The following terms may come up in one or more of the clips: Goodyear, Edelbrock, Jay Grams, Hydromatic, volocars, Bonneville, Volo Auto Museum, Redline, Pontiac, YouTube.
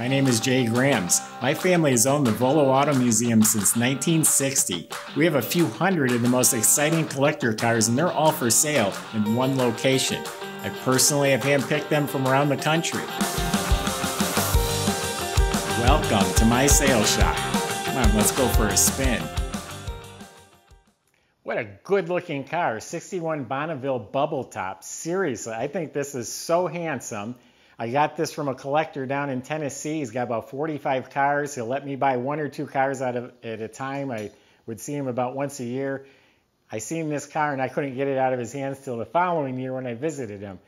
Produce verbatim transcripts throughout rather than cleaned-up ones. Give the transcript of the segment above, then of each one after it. My name is Jay Grams. My family has owned the Volo Auto Museum since nineteen sixty. We have a few hundred of the most exciting collector cars, and they're all for sale in one location. I personally have handpicked them from around the country. Welcome to my sales shop. Come on, let's go for a spin. What a good-looking car, sixty-one Bonneville bubble top. Seriously, I think this is so handsome. I got this from a collector down in Tennessee. He's got about forty-five cars. He'll let me buy one or two cars out of, at a time. I would see him about once a year. I seen this car and I couldn't get it out of his hands till the following year when I visited him.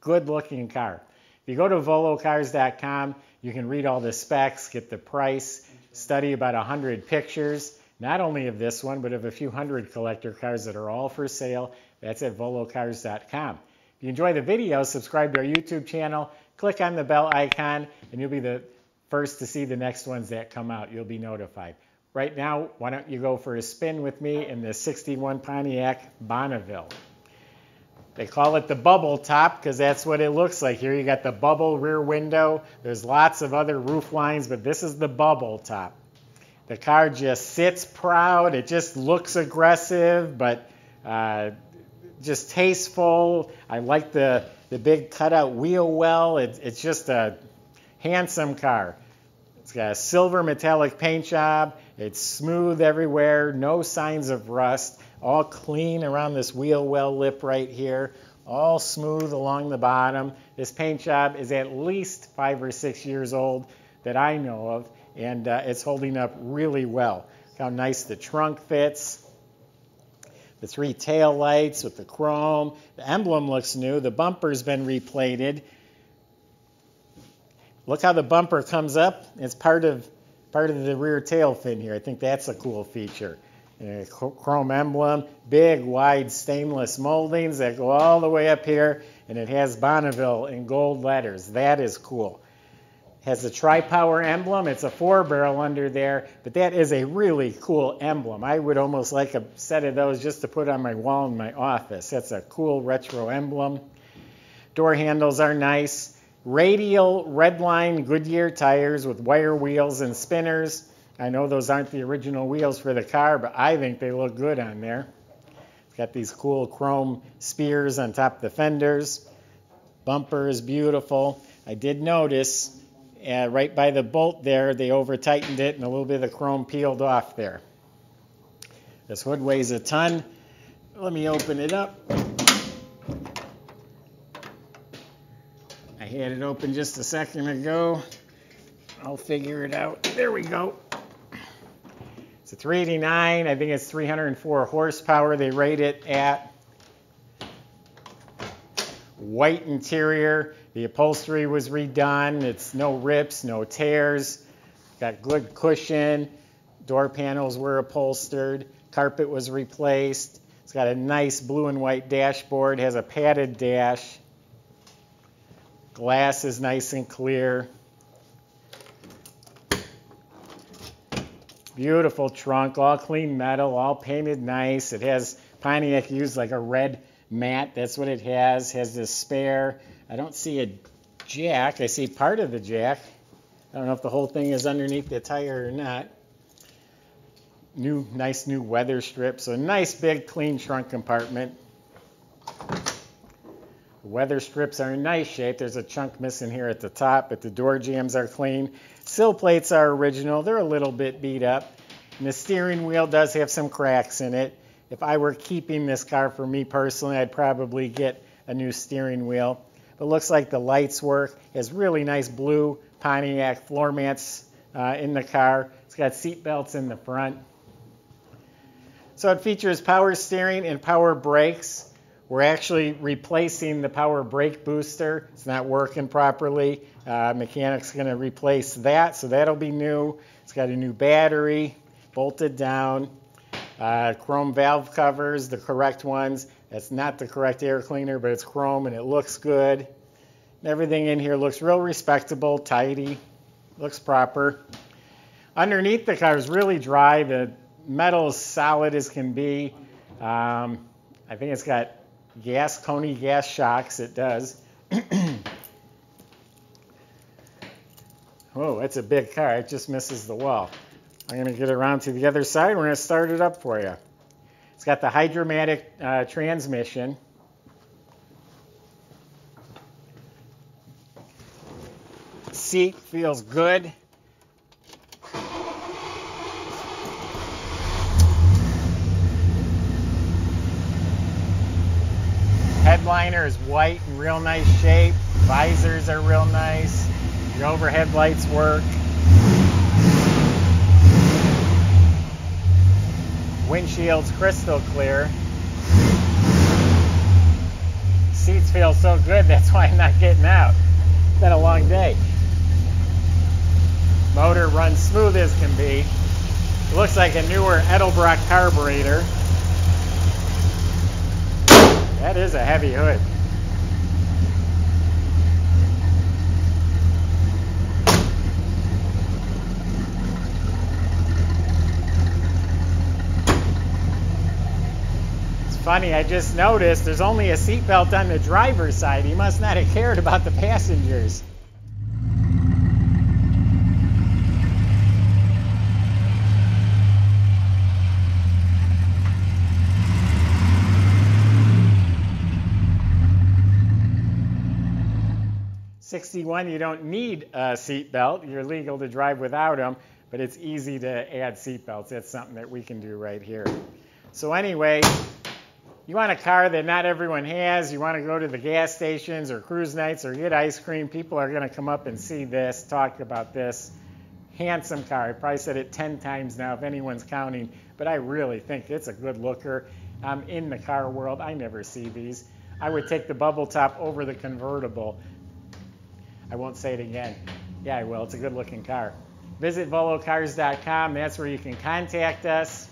Good looking car. If you go to volocars dot com, you can read all the specs, get the price, study about one hundred pictures, not only of this one, but of a few hundred collector cars that are all for sale. That's at volocars dot com. If you enjoy the video, subscribe to our YouTube channel, click on the bell icon, and you'll be the first to see the next ones that come out. You'll be notified. Right now, why don't you go for a spin with me in the sixty-one Pontiac Bonneville. They call it the bubble top because that's what it looks like. Here you got the bubble rear window. There's lots of other roof lines, but this is the bubble top. The car just sits proud. It just looks aggressive, but uh, just tasteful. I like the, the big cutout wheel well. It, it's just a handsome car. It's got a silver metallic paint job. It's smooth everywhere, no signs of rust, all clean around this wheel well lip right here, all smooth along the bottom. This paint job is at least five or six years old that I know of, and uh, it's holding up really well. Look how nice the trunk fits. The three tail lights with the chrome. The emblem looks new. The bumper's been replated. Look how the bumper comes up. It's part of part of the rear tail fin here. I think that's a cool feature. A chrome emblem, big wide stainless moldings that go all the way up here, and it has Bonneville in gold letters. That is cool. It has the tri-power emblem. It's a four-barrel under there, but that is a really cool emblem. I would almost like a set of those just to put on my wall in my office. That's a cool retro emblem. Door handles are nice. Radial Redline Goodyear tires with wire wheels and spinners. I know those aren't the original wheels for the car, but I think they look good on there. It's got these cool chrome spears on top of the fenders. Bumper is beautiful. I did notice Uh, right by the bolt there, they over-tightened it, and a little bit of the chrome peeled off there. This hood weighs a ton. Let me open it up. I had it open just a second ago. I'll figure it out. There we go. It's a three eighty-nine. I think it's three hundred four horsepower they rate it at. White interior. The upholstery was redone. It's no rips, no tears. Got good cushion. Door panels were upholstered. Carpet was replaced. It's got a nice blue and white dashboard. Has a padded dash. Glass is nice and clear. Beautiful trunk, all clean metal, all painted nice. It has Pontiac used like a red matte. That's what it has. Has this spare. I don't see a jack. I see part of the jack. I don't know if the whole thing is underneath the tire or not. New, nice new weather strip. So nice big clean trunk compartment. The weather strips are in nice shape. There's a chunk missing here at the top, but the door jambs are clean. Sill plates are original. They're a little bit beat up. And the steering wheel does have some cracks in it. If I were keeping this car for me personally, I'd probably get a new steering wheel. But looks like the lights work. It has really nice blue Pontiac floor mats uh, in the car. It's got seat belts in the front. So it features power steering and power brakes. We're actually replacing the power brake booster. It's not working properly. Uh, mechanic's going to replace that, so that'll be new. It's got a new battery, bolted down. Uh, chrome valve covers, the correct ones. That's not the correct air cleaner, but it's chrome and it looks good. And everything in here looks real respectable, tidy, looks proper. Underneath the car is really dry. The metal is solid as can be. Um, I think it's got gas, Coney gas shocks. It does. Whoa, that's a big car. It just misses the wall. I'm going to get around to the other side. We're going to start it up for you. It's got the hydromatic uh, transmission. Seat feels good. Headliner is white and real nice shape. Visors are real nice. Your overhead lights work. Windshield's crystal clear. Seats feel so good, that's why I'm not getting out. It's been a long day. Motor runs smooth as can be. It looks like a newer Edelbrock carburetor. That is a heavy hood. Funny, I just noticed there's only a seatbelt on the driver's side. He must not have cared about the passengers. sixty-one, you don't need a seatbelt. You're legal to drive without them, but it's easy to add seatbelts. That's something that we can do right here. So anyway, you want a car that not everyone has, you want to go to the gas stations or cruise nights or get ice cream, people are going to come up and see this, talk about this. Handsome car. I probably said it ten times now if anyone's counting, but I really think it's a good looker. I'm in the car world. I never see these. I would take the bubble top over the convertible. I won't say it again. Yeah, I will. It's a good looking car. Visit volocars dot com. That's where you can contact us.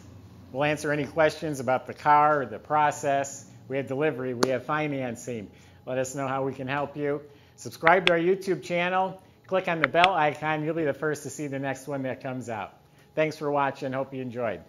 We'll answer any questions about the car or the process. We have delivery, we have financing. Let us know how we can help you. Subscribe to our YouTube channel. Click on the bell icon. You'll be the first to see the next one that comes out. Thanks for watching. Hope you enjoyed.